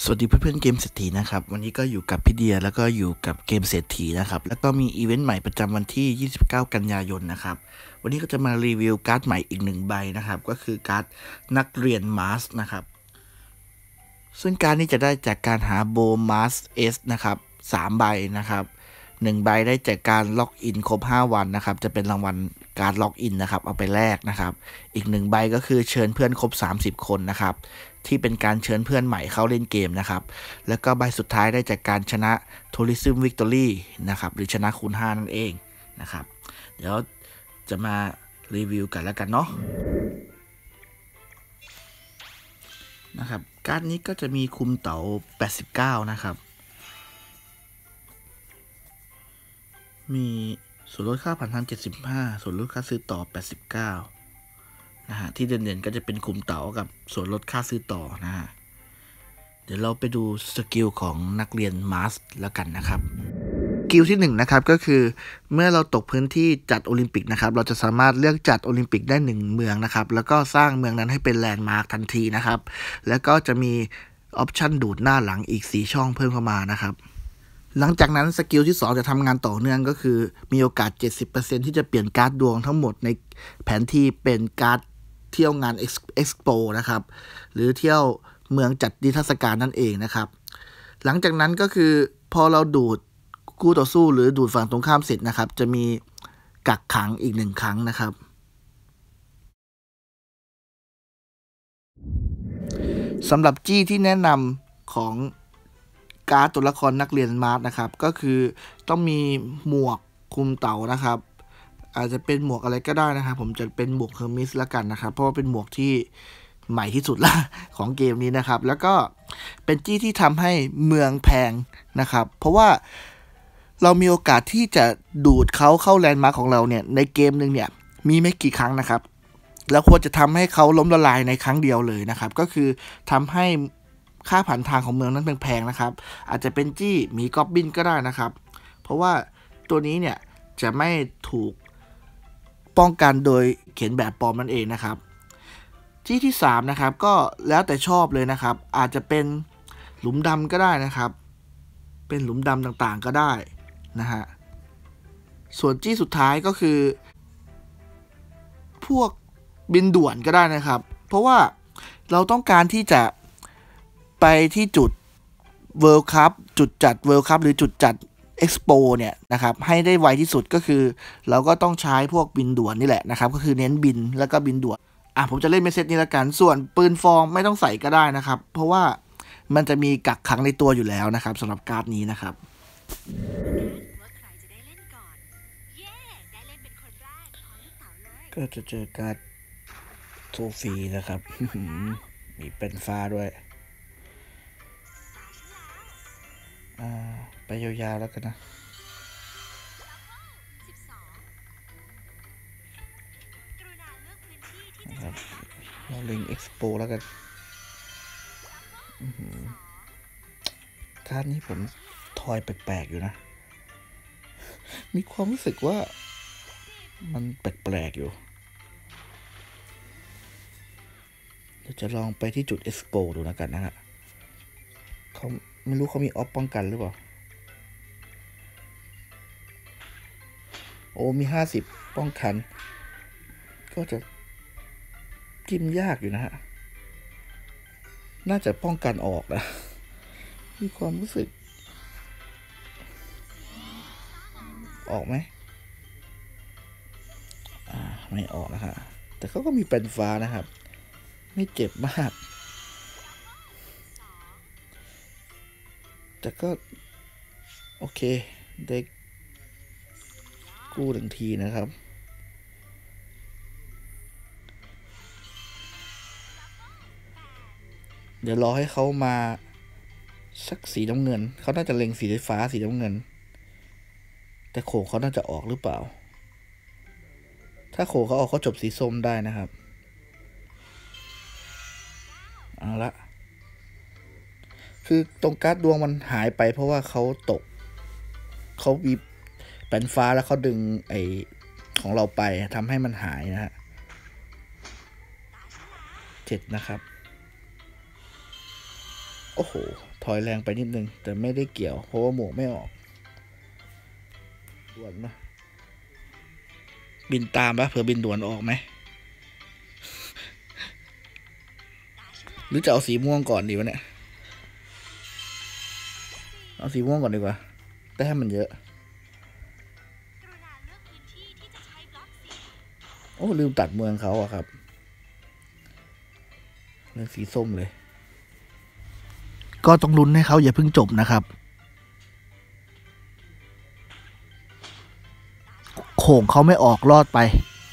สวัสดีเพื่อนๆเกมเศรษฐีนะครับวันนี้ก็อยู่กับพี่เดียแล้วก็อยู่กับเกมเศรษฐีนะครับแล้วก็มีอีเวนต์ใหม่ประจำวันที่29กันยายนนะครับวันนี้ก็จะมารีวิวการ์ดใหม่อีก1ใบนะครับก็คือการ์ดนักเรียนมาสนะครับซึ่งการนี้จะได้จากการหาโบมาสเอสนะครับ3ใบนะครับ1ใบได้จากการล็อกอินครบ5วันนะครับจะเป็นรางวัลการล็อกอินนะครับเอาไปแลกนะครับอีก1ใบก็คือเชิญเพื่อนครบ30คนนะครับที่เป็นการเชิญเพื่อนใหม่เข้าเล่นเกมนะครับแล้วก็ใบสุดท้ายได้จากการชนะ Tourism Victory นะครับหรือชนะคูณ5นั่นเองนะครับเดี๋ยวจะมารีวิวกันแล้วกันเนาะนะครับการ์ดนี้ก็จะมีคุมเต๋า89นะครับมีส่วนลดค่าผ่านทาง75ส่วนลดค่าซื้อต่อ89นะฮะที่เด่นๆก็จะเป็นคุมเต๋ากับส่วนลดค่าซื้อต่อนะฮะเดี๋ยวเราไปดูสกิลของนักเรียนมาสแล้วกันนะครับสกิลที่1นะครับก็คือเมื่อเราตกพื้นที่จัดโอลิมปิกนะครับเราจะสามารถเลือกจัดโอลิมปิกได้1เมืองนะครับแล้วก็สร้างเมืองนั้นให้เป็นแลนด์มาร์คทันทีนะครับแล้วก็จะมีออปชั่นดูดหน้าหลังอีก4ช่องเพิ่มเข้ามานะครับหลังจากนั้นสกิลที่2จะทำงานต่อเนื่องก็คือมีโอกาส 70% ที่จะเปลี่ยนการ์ดดวงทั้งหมดในแผนที่เป็นการ์ดเที่ยวงานเอ็กซ์โปนะครับหรือเที่ยวเมืองจัดนิทรรศการนั่นเองนะครับหลังจากนั้นก็คือพอเราดูดคู่ต่อสู้หรือดูดฝั่งตรงข้ามเสร็จนะครับจะมีกักขังอีก1ครั้งนะครับสำหรับจี้ที่แนะนำของการ์ดตัวละครนักเรียนมาร์สนะครับก็คือต้องมีหมวกคุมเต๋านะครับอาจจะเป็นหมวกอะไรก็ได้นะครับผมจะเป็นหมวกเฮอร์มิสละกันนะครับเพราะว่าเป็นหมวกที่ใหม่ที่สุดละของเกมนี้นะครับแล้วก็เป็นจี้ที่ทำให้เมืองแพงนะครับเพราะว่าเรามีโอกาสที่จะดูดเขาเข้าแลนด์มาร์คของเราเนี่ยในเกมหนึ่งเนี่ยมีไม่กี่ครั้งนะครับแล้วควรจะทำให้เขาล้มละลายในครั้งเดียวเลยนะครับก็คือทำให้ค่าผ่านทางของเมืองนั้นแพงๆนะครับอาจจะเป็นจี้หมีก็อบบินก็ได้นะครับเพราะว่าตัวนี้เนี่ยจะไม่ถูกป้องกันโดยเขียนแบบปลอมนั่นเองนะครับจี้ที่3นะครับก็แล้วแต่ชอบเลยนะครับอาจจะเป็นหลุมดำก็ได้นะครับเป็นหลุมดำต่างๆก็ได้นะฮะส่วนจี้สุดท้ายก็คือพวกบินด่วนก็ได้นะครับเพราะว่าเราต้องการที่จะไปที่จุด World Cup จุดจัด World Cup หรือจุดจัด Expo เนี่ยนะครับให้ได้ไวที่สุดก็คือเราก็ต้องใช้พวกบินด่วนนี่แหละนะครับก็คือเน้นบินแล้วก็บินด่วนผมจะเล่นเมสเซจนี้ละกันส่วนปืนฟองไม่ต้องใส่ก็ได้นะครับเพราะว่ามันจะมีกักขังในตัวอยู่แล้วนะครับสำหรับการ์ดนี้นะครับก็จะเจอการ์ดโซฟีนะครับ มีเป็นฟ้าด้วยไปยาวๆแล้วกันนะเราเล็งเอ็กซ์โปแล้วกันการ์ดนี้ผมทอยแปลกๆอยู่นะมีความรู้สึกว่ามันแปลกๆอยู่เดี๋ยวจะลองไปที่จุดเอ็กซ์โปดูแล้วกันนะฮะเขาไม่รู้เขามีออฟป้องกันหรือเปล่าโอ้มี50ป้องกันก็จะจิ้มยากอยู่นะฮะน่าจะป้องกันออกนะมีความรู้สึกออกไหมไม่ออกนะฮะแต่เขาก็มีเป็นฟ้านะครับไม่เจ็บมากแต่ก็โอเคได้กู้หนึ่งทีนะครับเดี๋ยวรอให้เขามาสักสีน้ำเงินเขาน่าจะเล็งสีฟ้าสีน้ำเงินแต่โขเขาน่าจะออกหรือเปล่าถ้าโขเขาออกเขาจบสีส้มได้นะครับเอาละคือตรงการ์ดดวงมันหายไปเพราะว่าเขาตกเขาบีบแผ่นฟ้าแล้วเขาดึงไอของเราไปทำให้มันหายนะฮะ7นะครับ โอ้โหถอยแรงไปนิดนึงแต่ไม่ได้เกี่ยวเพราะว่าหมวกไม่ออกด่วนนะบินตามปะเผื่อบินด่วนออกไหมหรือจะเอาสีม่วงก่อนดีวะเนี่ยเอาสีม่วงก่อนดีกว่าแต่ให้มันเยอะโอ้ลืมตัดเมืองเขาอะครับเลือกสีส้มเลยก็ต้องลุ้นให้เขาอย่าเพิ่งจบนะครับโขงเขาไม่ออกรอดไป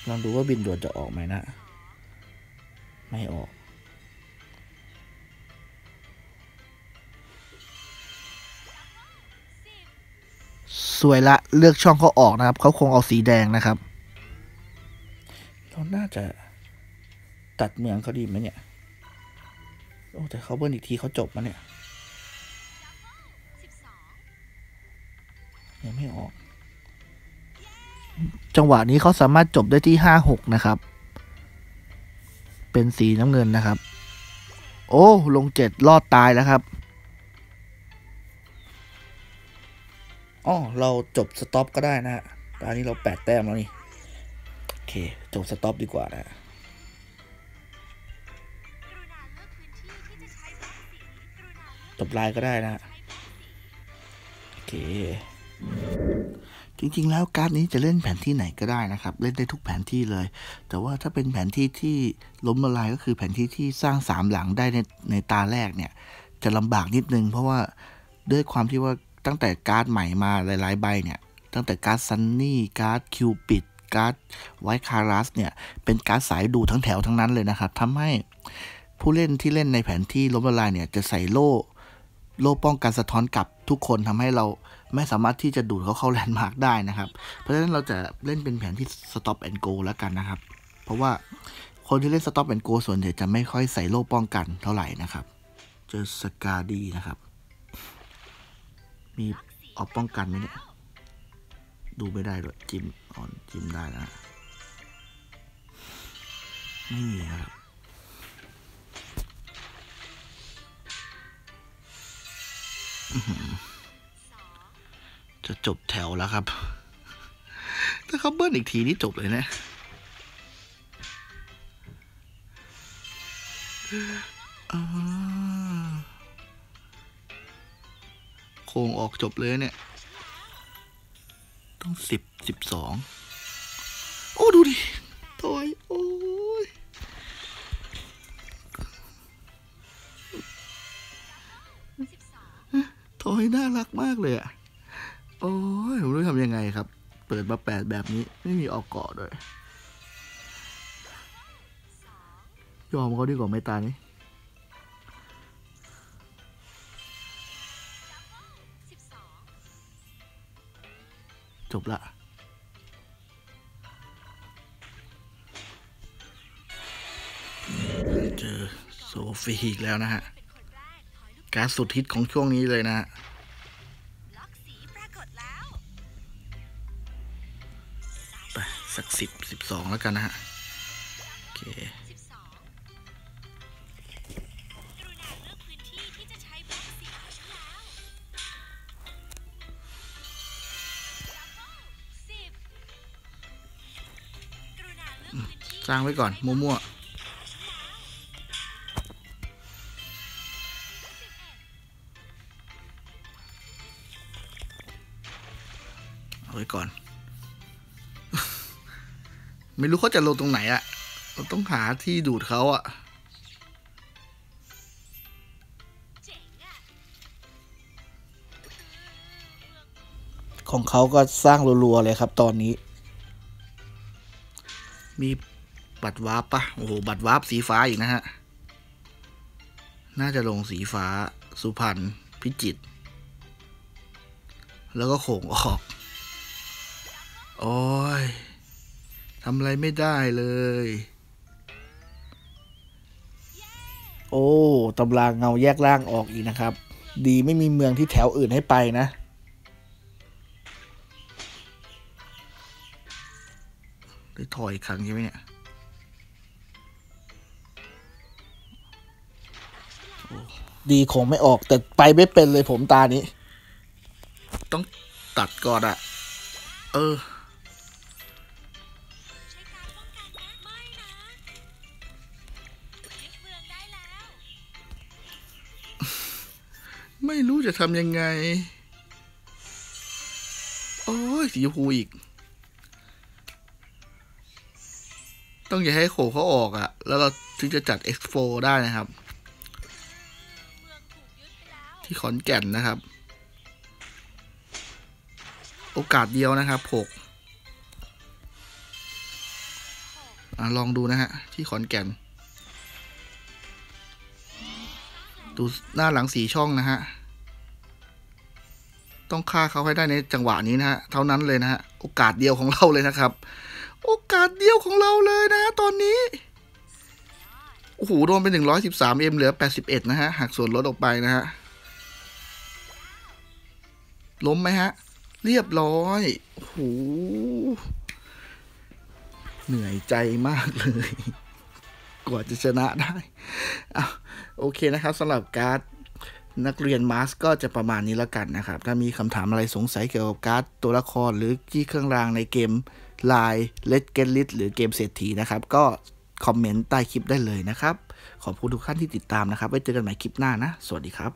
ลองดูว่าบินด่วนจะออกไหมนะไม่ออกสวยละเลือกช่องเขาออกนะครับเขาคงเอาสีแดงนะครับเราน่าจะตัดเมืองเขาดีไหมเนี่ยโอ้แต่เขาเบิ้ลอีกทีเขาจบมาเนี่ยยังไม่ออกจังหวะนี้เขาสามารถจบได้ที่5-6นะครับเป็นสีน้ำเงินนะครับโอ้ลง7รอดตายแล้วครับอ๋อเราจบสต็อปก็ได้นะฮะตอนนี้เรา8แต้มแล้วนี่โอเคจบสต็อปดีกว่านะจบลายก็ได้นะโอเคจริงๆแล้วการ์ดนี้จะเล่นแผนที่ไหนก็ได้นะครับเล่นได้ทุกแผนที่เลยแต่ว่าถ้าเป็นแผนที่ที่ล้มละลายก็คือแผนที่ที่สร้าง3หลังได้ในตาแรกเนี่ยจะลำบากนิดนึงเพราะว่าด้วยความที่ว่าตั้งแต่การ์ดใหม่มาหลายๆใบเนี่ยตั้งแต่การ์ดซันนี่การ์ดคิวปิดการ์ดไวท์คารัสเนี่ยเป็นการ์ดสายดูทั้งแถวทั้งนั้นเลยนะครับทำให้ผู้เล่นที่เล่นในแผนที่ล้มละลายเนี่ยจะใส่โล่ป้องกันสะท้อนกลับทุกคนทำให้เราไม่สามารถที่จะดูดเขาเข้าแลนด์มาร์กได้นะครับเพราะฉะนั้นเราจะเล่นเป็นแผนที่ Stop and Go แล้วกันนะครับเพราะว่าคนที่เล่น Stop and Go ส่วนใหญ่จะไม่ค่อยใส่โล่ป้องกันเท่าไหร่นะครับเจอสกาดีนะครับมีออกป้องกันไหมเนี่ยดูไม่ได้เลยจิ้มอ่อนจิ้มได้นะไม่มีนะครับจะจบแถวแล้วครับถ้าเขาเบิ้ลอีกทีนี่จบเลยนะโค้งออกจบเลยเนี่ยต้อง10-12โอ้ดูดิถอยโอ้ยถอยน่ารักมากเลยอะโอ้ยผมรู้ทำยังไงครับเปิดมา8แบบนี้ไม่มีออกเกาะด้วยยอมเขาดีกว่าไม่ตายนี่จบละเจอโซฟีอีกแล้วนะฮะการสุดฮิตของช่วงนี้เลยนะฮะสัก10-12แล้วกันนะฮะโอเคสร้างไว้ก่อนมั่วๆเอาไว้ก่อนไม่รู้เขาจะลงตรงไหนอะเราต้องหาที่ดูดเขาอะของเขาก็สร้างรัวๆเลยครับตอนนี้มีบัตรวาร์ปปะโอ้โหบัตรวาร์ปสีฟ้าอีกนะฮะน่าจะลงสีฟ้าสุพรรณพิจิตรแล้วก็โขงออกโอ้ยทำอะไรไม่ได้เลยโอ้ตำราเงาแยกร่างออกอีกนะครับดีไม่มีเมืองที่แถวอื่นให้ไปนะได้ถอยอีกครั้งใช่ไหมเนี่ย ดีคงไม่ออกแต่ไปไม่เป็นเลยผมตานี้ต้องตัดก่อนอะไม่รู้จะทำยังไงโอ้ยสีพูอีกต้องอย่าให้โขเขาออกอะแล้วเราถึงจะจัด X4 ได้นะครับที่ขอนแก่นนะครับโอกาสเดียวนะครับ6ลองดูนะฮะที่ขอนแก่นดูหน้าหลัง4ช่องนะฮะต้องฆ่าเขาให้ได้ในจังหวะนี้นะฮะเท่านั้นเลยนะฮะโอกาสเดียวของเราเลยนะครับโอกาสเดียวของเราเลยนะตอนนี้โอ้โหโดนไป113Mเหลือ81นะฮะหักส่วนลดออกไปนะฮะล้มไหมฮะเรียบร้อยโอ้โหเหนื่อยใจมากเลยกว่าจะชนะได้โอเคนะครับสำหรับการ์ดนักเรียนมาสก็จะประมาณนี้แล้วกันนะครับถ้ามีคำถามอะไรสงสัยเกี่ยวกับการ์ดตัวละครหรือที่เครื่องรางในเกมไลน์เลทเกนลิสหรือเกมเศรษฐีนะครับก็คอมเมนต์ใต้คลิปได้เลยนะครับขอบคุณทุกท่านที่ติดตามนะครับไว้เจอกันใหม่คลิปหน้านะสวัสดีครับ